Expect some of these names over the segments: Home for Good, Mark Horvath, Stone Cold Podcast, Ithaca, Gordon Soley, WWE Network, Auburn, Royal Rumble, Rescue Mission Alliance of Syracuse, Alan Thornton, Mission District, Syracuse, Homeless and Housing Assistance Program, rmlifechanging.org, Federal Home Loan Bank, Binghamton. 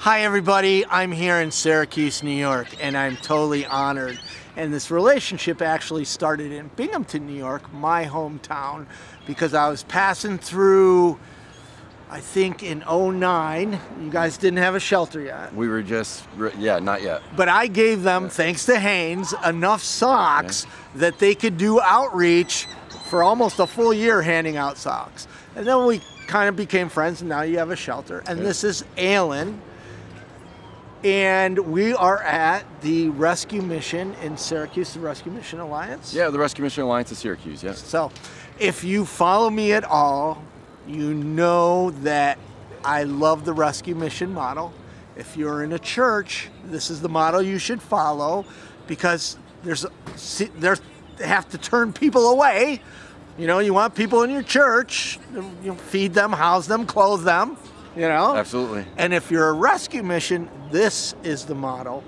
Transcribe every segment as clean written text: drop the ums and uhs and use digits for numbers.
Hi everybody, I'm here in Syracuse, New York, and I'm totally honored. And this relationship actually started in Binghamton, New York, my hometown, because I was passing through, I think in '09. You guys didn't have a shelter yet. We were just, yeah, not yet. But I gave them, thanks to Haynes, enough socks that they could do outreach for almost a full year handing out socks. And then we kind of became friends, and now you have a shelter. And this is Alan. And we are at the Rescue Mission in Syracuse, the Rescue Mission Alliance. Yeah, the Rescue Mission Alliance of Syracuse, yeah. So if you follow me at all, you know that I love the Rescue Mission model. If you're in a church, this is the model you should follow, because they have to turn people away. You know, you want people in your church, you feed them, house them, clothe them. You know? Absolutely. And if you're a rescue mission, this is the model,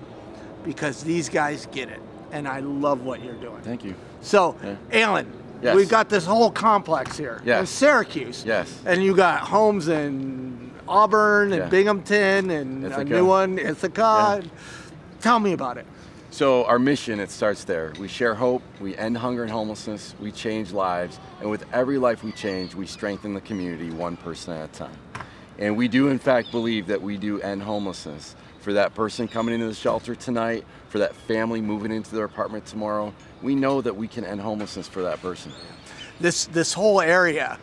because these guys get it. And I love what you're doing. Thank you. So, Alan, we've got this whole complex here in Syracuse. Yes. And you got homes in Auburn and Binghamton and Ithaca. A new one, Ithaca. Yeah. Tell me about it. So our mission, it starts there. We share hope, we end hunger and homelessness, we change lives. And with every life we change, we strengthen the community one person at a time. And we do, in fact, believe that we do end homelessness. For that person coming into the shelter tonight, for that family moving into their apartment tomorrow, we know that we can end homelessness for that person. This whole area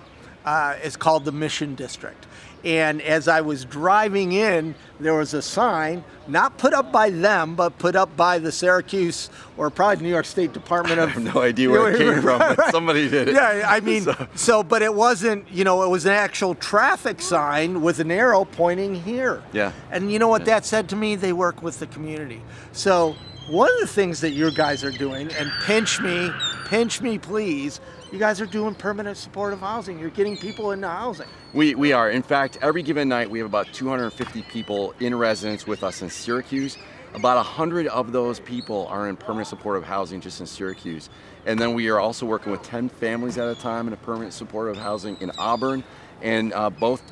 is called the Mission District. And as I was driving in, there was a sign, not put up by them, but put up by the Syracuse, or probably New York State Department of... I have no idea where it came from, but somebody did it. Yeah, I mean, so, but it wasn't, you know, it was an actual traffic sign with an arrow pointing here. Yeah. And you know what that said to me? They work with the community. So one of the things that you guys are doing, and pinch me please, you guys are doing permanent supportive housing. You're getting people into housing. We are. In fact, every given night we have about 250 people in residence with us in Syracuse. About 100 of those people are in permanent supportive housing just in Syracuse. And then we are also working with 10 families at a time in a permanent supportive housing in Auburn. And both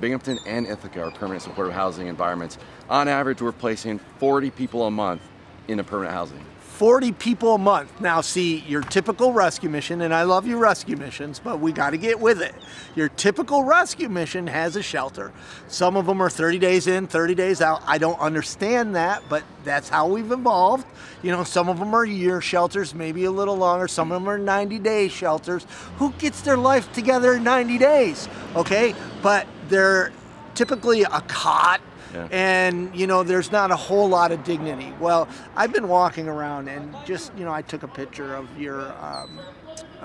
Binghamton and Ithaca are permanent supportive housing environments. On average, we're placing 40 people a month into permanent housing. 40 people a month. Now see, your typical rescue mission, and I love your rescue missions, but we gotta get with it. Your typical rescue mission has a shelter. Some of them are 30 days in, 30 days out. I don't understand that, but that's how we've evolved. You know, some of them are year shelters, maybe a little longer. Some of them are 90-day shelters. Who gets their life together in 90 days? Okay, but they're typically a cot. Yeah. And, you know, there's not a whole lot of dignity. Well, I've been walking around and just, you know, I took a picture of your,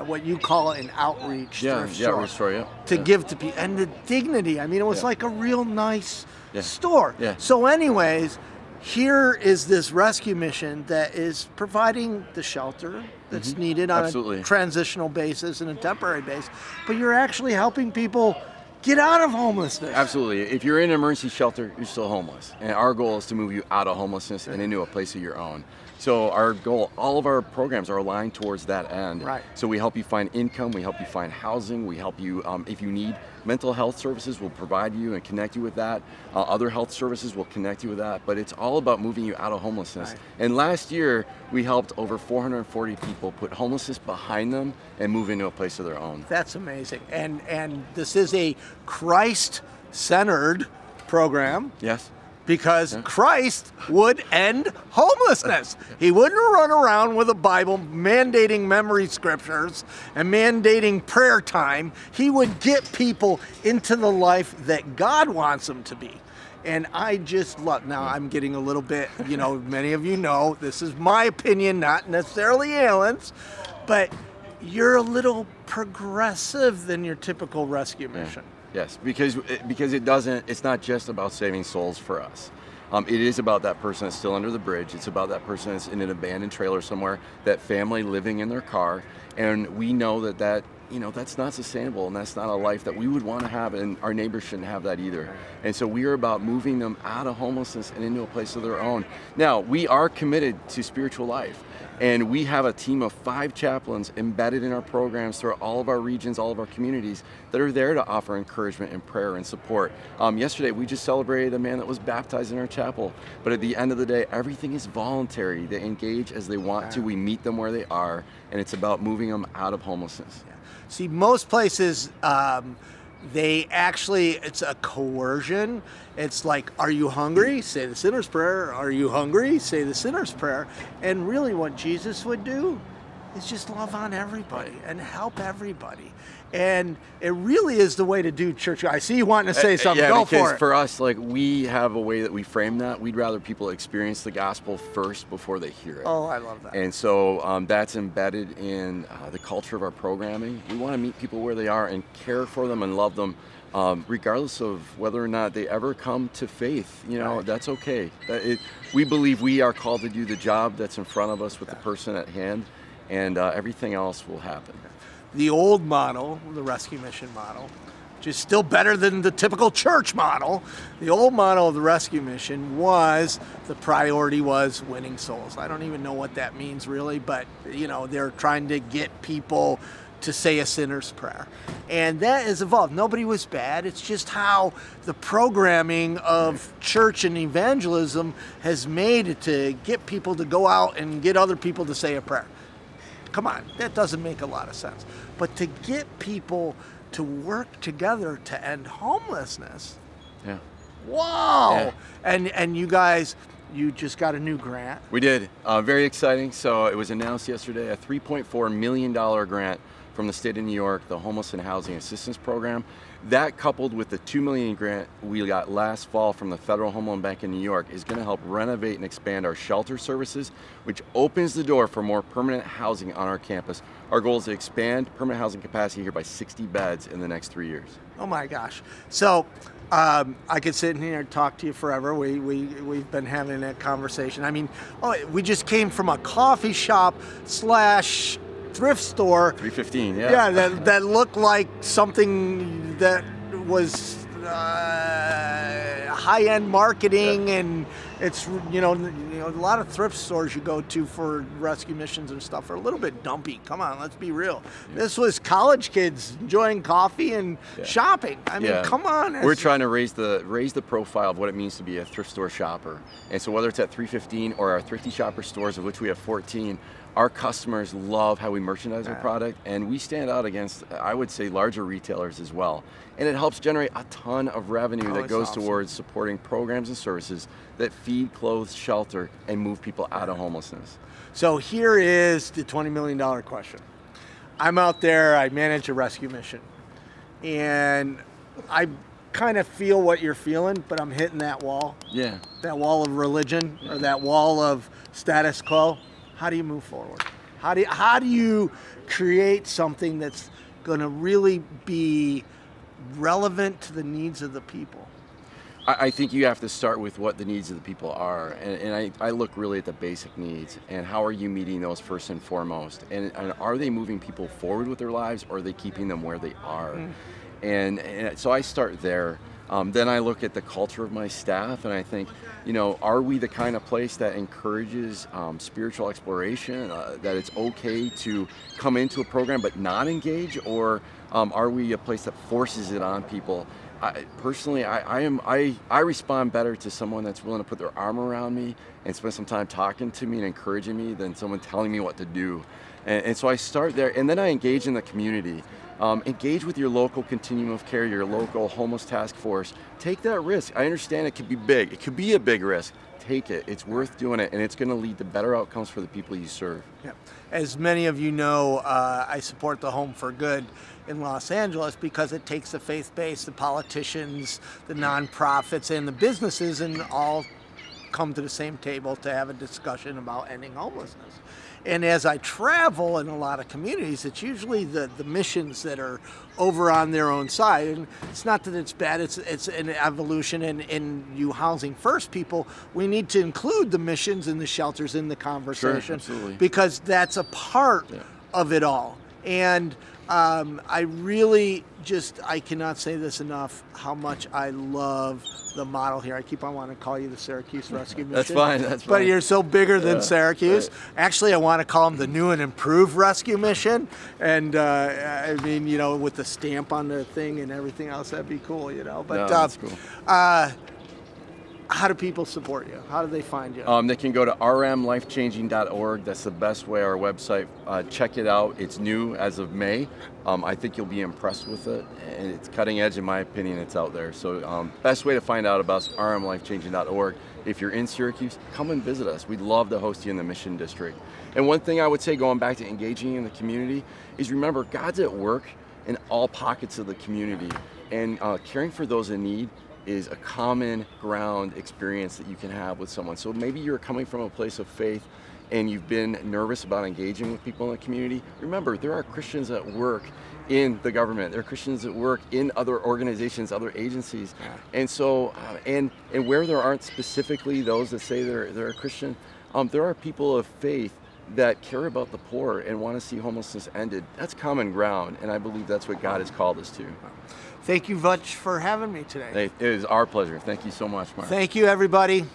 what you call an outreach thrift store to give to people. And the dignity, I mean, it was like a real nice store. Yeah. So anyways, here is this rescue mission that is providing the shelter that's needed on a transitional basis and a temporary basis. But you're actually helping people get out of homelessness. Absolutely. If you're in an emergency shelter, you're still homeless. And our goal is to move you out of homelessness and into a place of your own. So our goal, all of our programs are aligned towards that end. Right. So we help you find income, we help you find housing, we help you, if you need mental health services, we'll provide you and connect you with that. Other health services will connect you with that. But it's all about moving you out of homelessness. Right. And last year, we helped over 440 people put homelessness behind them and move into a place of their own. That's amazing. And this is a Christ-centered program. Yes. Because Christ would end homelessness. He wouldn't run around with a Bible mandating memory scriptures and mandating prayer time. He would get people into the life that God wants them to be. And I just love, now I'm getting a little bit, you know, many of you know, this is my opinion, not necessarily Alan's, but you're a little progressive than your typical rescue mission. Yes, because it doesn't, it's not just about saving souls for us. It is about that person that's still under the bridge. It's about that person that's in an abandoned trailer somewhere, that family living in their car. And we know that that you know, that's not sustainable, and that's not a life that we would want to have, and our neighbors shouldn't have that either. And so we are about moving them out of homelessness and into a place of their own. Now, we are committed to spiritual life, and we have a team of 5 chaplains embedded in our programs throughout all of our regions, all of our communities, that are there to offer encouragement and prayer and support. Yesterday, we just celebrated a man that was baptized in our chapel, but at the end of the day, everything is voluntary. They engage as they want to. We meet them where they are, and it's about moving them out of homelessness. Yeah. See, most places, they actually, it's a coercion. It's like, are you hungry? Say the sinner's prayer. Are you hungry? Say the sinner's prayer. And really what Jesus would do is just love on everybody and help everybody. And it really is the way to do church. I see you wanting to say something. Yeah, go for it. Because for us, like, we have a way that we frame that. We'd rather people experience the gospel first before they hear it. Oh, I love that. And so that's embedded in the culture of our programming. We want to meet people where they are and care for them and love them, regardless of whether or not they ever come to faith. You know, that's okay. We believe we are called to do the job that's in front of us with the person at hand, and everything else will happen. The old model, the rescue mission model, which is still better than the typical church model, the old model of the rescue mission was, the priority was winning souls. I don't even know what that means really, but you know, they're trying to get people to say a sinner's prayer. And that has evolved. Nobody was bad. It's just how the programming of church and evangelism has made it to get people to go out and get other people to say a prayer. Come on, that doesn't make a lot of sense. But to get people to work together to end homelessness, yeah. Wow! Yeah. And you guys, you just got a new grant. We did, very exciting. So it was announced yesterday, a $3.4 million grant from the state of New York, the Homeless and Housing Assistance Program. That, coupled with the $2 million grant we got last fall from the Federal Home Loan Bank in New York, is going to help renovate and expand our shelter services, which opens the door for more permanent housing on our campus. Our goal is to expand permanent housing capacity here by 60 beds in the next 3 years. Oh my gosh. So I could sit in here and talk to you forever. We've been having that conversation. I mean, we just came from a coffee shop slash thrift store, 315, yeah, yeah, that looked like something that was high-end marketing, yeah. And it's, you know, a lot of thrift stores you go to for rescue missions and stuff are a little bit dumpy. Come on, let's be real. Yeah. This was college kids enjoying coffee and shopping. I mean, come on. We're trying to raise the profile of what it means to be a thrift store shopper. And so whether it's at 315 or our Thrifty Shopper stores, of which we have 14, our customers love how we merchandise our product, and we stand out against, I would say, larger retailers as well. And it helps generate a ton of revenue that goes towards supporting programs and services that feed, clothe, shelter, and move people out of homelessness. So here is the $20 million question. I'm out there, I manage a rescue mission, and I kind of feel what you're feeling, but I'm hitting that wall. Yeah. That wall of religion, or that wall of status quo. How do you move forward? How do you create something that's going to really be relevant to the needs of the people? I think you have to start with what the needs of the people are. And I look really at the basic needs, and how are you meeting those first and foremost? And are they moving people forward with their lives, or are they keeping them where they are? And so I start there. Then I look at the culture of my staff, and I think, you know, are we the kind of place that encourages spiritual exploration, that it's okay to come into a program but not engage, or are we a place that forces it on people? Personally, I respond better to someone that's willing to put their arm around me and spend some time talking to me and encouraging me than someone telling me what to do. And so I start there, and then I engage in the community. Engage with your local continuum of care, your local homeless task force. Take that risk. I understand it could be big. It could be a big risk. Take it. It's worth doing it, and it's going to lead to better outcomes for the people you serve. Yeah. As many of you know, I support the Home for Good in Los Angeles, because it takes the faith-based, the politicians, the nonprofits, and the businesses, and all come to the same table to have a discussion about ending homelessness. And as I travel in a lot of communities, it's usually the missions that are over on their own side. And it's not that it's bad, it's an evolution, and you housing first people, we need to include the missions and the shelters in the conversation. Sure, absolutely. Because that's a part of it all. And I really just, I cannot say this enough, how much I love the model here. I keep on wanting to call you the Syracuse Rescue Mission. That's fine, that's fine. But you're so bigger than Syracuse. Right. Actually, I want to call them the new and improved Rescue Mission. And I mean, you know, with the stamp on the thing and everything else, that'd be cool, you know. But no, that's cool. How do people support you? How do they find you? They can go to rmlifechanging.org. That's the best way, our website. Check it out. It's new as of May. I think you'll be impressed with it. And it's cutting edge, in my opinion. It's out there. So best way to find out about us, rmlifechanging.org. If you're in Syracuse, come and visit us. We'd love to host you in the Mission District. And one thing I would say, going back to engaging in the community, is remember, God's at work in all pockets of the community. And caring for those in need is a common ground experience that you can have with someone. So maybe you're coming from a place of faith and you've been nervous about engaging with people in the community. Remember, there are Christians at work in the government. There are Christians at work in other organizations, other agencies. And so, and where there aren't specifically those that say they're a Christian, there are people of faith that care about the poor and want to see homelessness ended. That's common ground, and I believe that's what God has called us to. Thank you much for having me today. It is our pleasure. Thank you so much, Mark. Thank you, everybody.